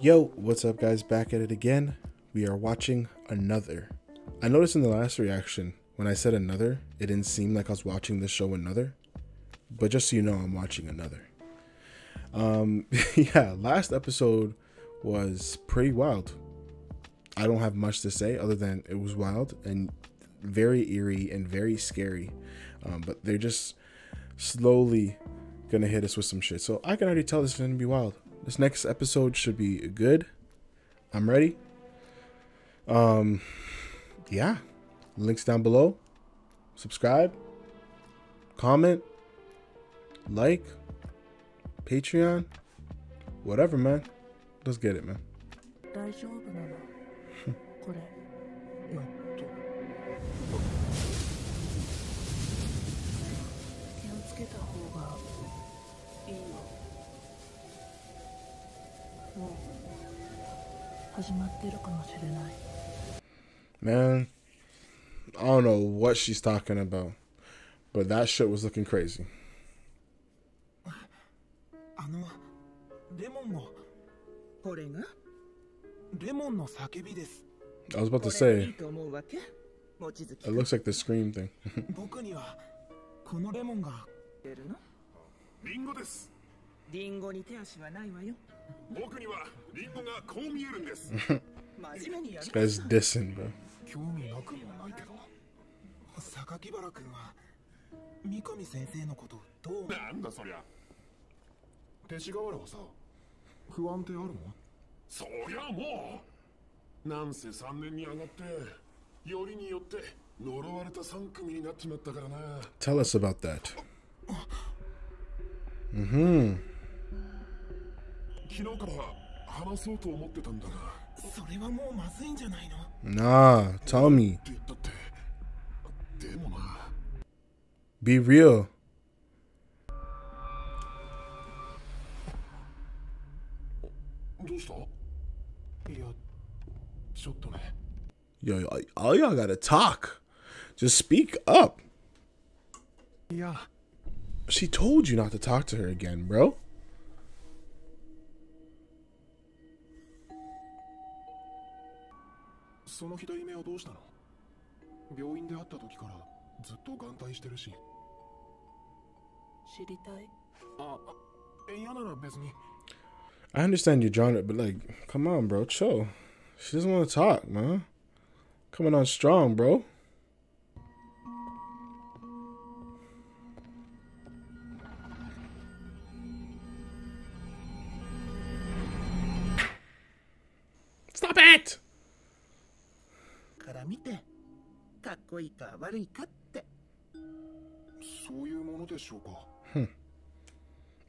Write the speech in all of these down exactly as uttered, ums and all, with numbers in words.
Yo, what's up guys, back at it again. We are watching Another. I noticed in the last reaction, when I said Another, it didn't seem like I was watching the show Another, but just so you know, I'm watching Another. Um, yeah, last episode was pretty wild. I don't have much to say other than it was wild and very eerie and very scary, um, but they're just slowly gonna hit us with some shit. So I can already tell this is gonna be wild. This next episode should be good. I'm ready. Um, yeah. Links down below. Subscribe. Comment. Like. Patreon. Whatever, man. Let's get it, man. Man, I don't know what she's talking about, but that shit was looking crazy. I was about to say, it looks like the Scream thing. This guy's dissing, bro. Tell us about that. Mm-hmm. Nah, tell me. Be real. Yo, all y'all gotta talk. Just speak up. Yeah. She told you not to talk to her again, bro. I understand you're drawn it, but like, come on, bro, chill. She doesn't want to talk, man. Coming on strong, bro. Stop it! Hmm.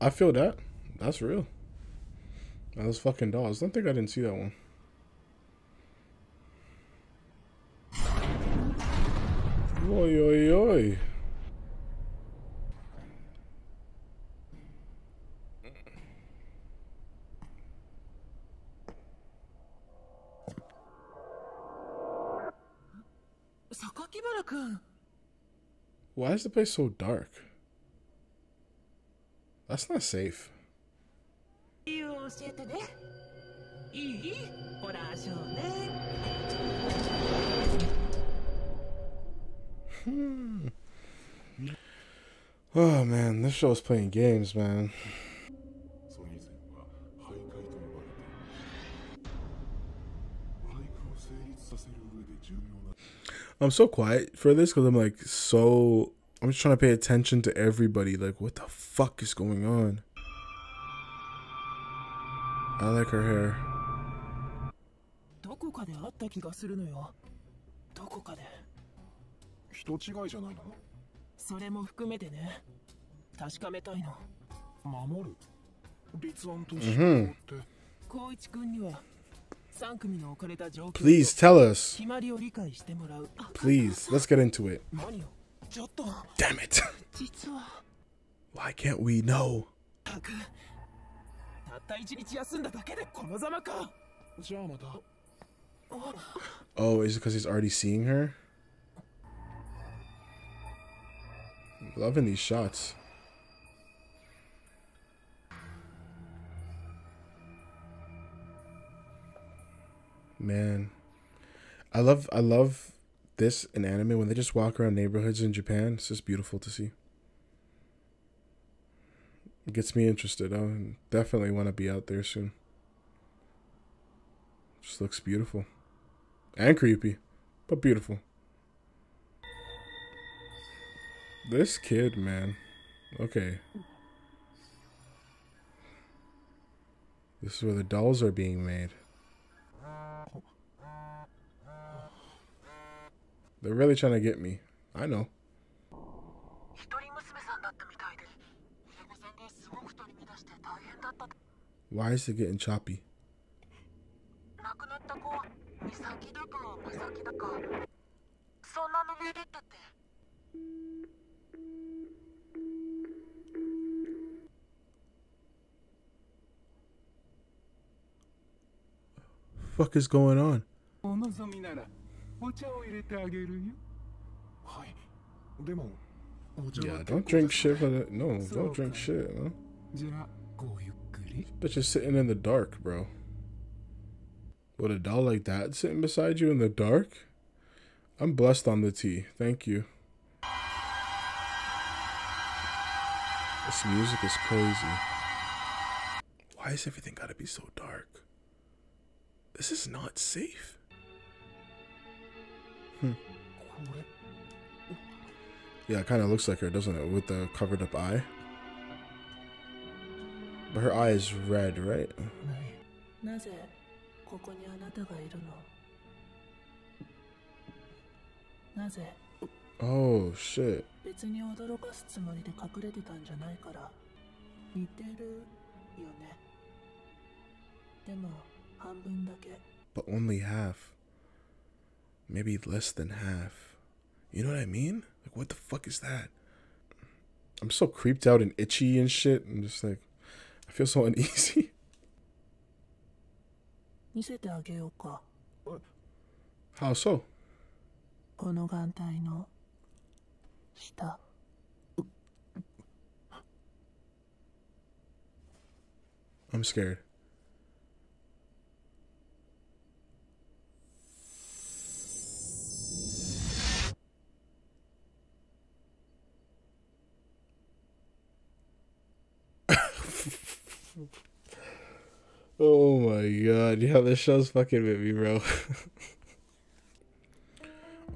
I feel that. That's real. That was fucking dolls. I don't think I didn't see that one. Oi, oi, oi. Why is the place so dark? That's not safe. Hmm. Oh man, this show is playing games, man. I'm so quiet for this because I'm like so... I'm just trying to pay attention to everybody. Like, what the fuck is going on? I like her hair. Mm-hmm. Please tell us. Please, let's get into it. Damn it. Why can't we know? Oh, is it because he's already seeing her? Loving these shots. Man. I love I love this in anime when they just walk around neighborhoods in Japan. It's just beautiful to see. It gets me interested. I definitely want to be out there soon. Just looks beautiful. And creepy, but beautiful. This kid, man. Okay. This is where the dolls are being made. They're really trying to get me. I know. Why is it getting choppy? Fuck is going on? Yeah, don't drink shit for that. No, don't drink shit, huh? This bitch is sitting in the dark, bro. With a doll like that sitting beside you in the dark? I'm blessed on the tea. Thank you. This music is crazy. Why is everything gotta be so dark? This is not safe. Hmm. Yeah, it kind of looks like her, doesn't it? With the covered up eye. But her eye is red, right? Oh, shit. But only half. Maybe less than half. You know what I mean? Like, what the fuck is that? I'm so creeped out and itchy and shit. I'm just like, I feel so uneasy. How so? I'm scared. Oh my god, yeah, this show's fucking with me, bro.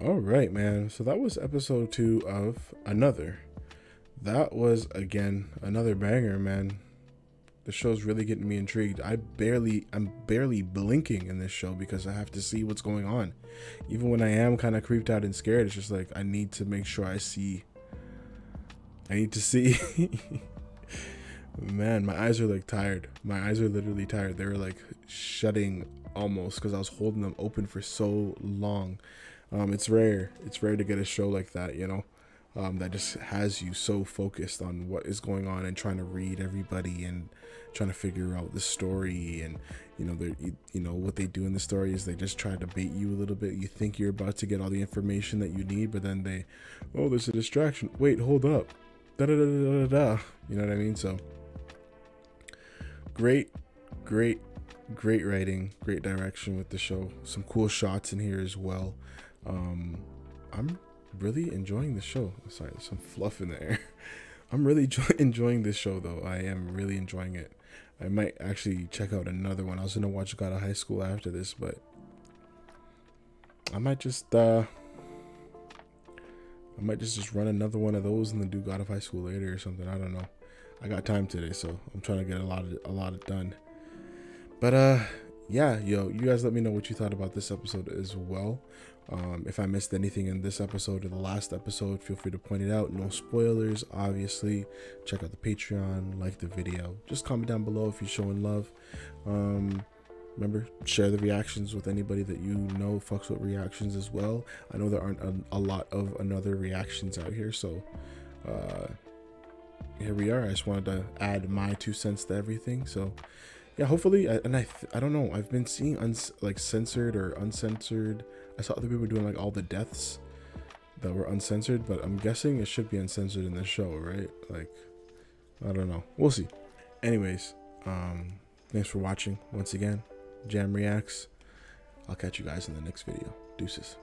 Alright, man, so that was episode two of Another. That was, again, another banger, man. The show's really getting me intrigued. I barely, I'm barely blinking in this show because I have to see what's going on. Even when I am kind of creeped out and scared, it's just like, I need to make sure I see. I need to see. Man, my eyes are like tired. My eyes are literally tired. They were like shutting almost because I was holding them open for so long. Um, it's rare. It's rare to get a show like that, you know, um, that just has you so focused on what is going on and trying to read everybody and trying to figure out the story. And, you know, they're, you, you know, what they do in the story is they just try to bait you a little bit. You think you're about to get all the information that you need, but then they, oh, there's a distraction. Wait, hold up. Da da da da da da. You know what I mean? So. Great, great, great writing, great direction with the show. Some cool shots in here as well. Um, I'm really enjoying the show. Sorry, there's some fluff in the air. I'm really enjoying this show, though. I am really enjoying it. I might actually check out another one. I was going to watch God of High School after this, but I might just, uh, I might just, just run another one of those and then do God of High School later or something. I don't know. I got time today, so I'm trying to get a lot of a lot of done. But uh yeah, yo, you guys let me know what you thought about this episode as well. Um if I missed anything in this episode or the last episode, feel free to point it out. No spoilers, obviously. Check out the Patreon, like the video. Just comment down below if you're showing love. Um Remember, share the reactions with anybody that you know fucks with reactions as well. I know there aren't a, a lot of Another reactions out here, so uh here we are. I just wanted to add my two cents to everything. So yeah, hopefully, and I I don't know, I've been seeing uns like censored or uncensored. I saw other people doing like all the deaths. that were uncensored, but I'm guessing it should be uncensored in this show, right? Like, I don't know. We'll see. Anyways, um, thanks for watching once again. Jam Reacts. I'll catch you guys in the next video. Deuces.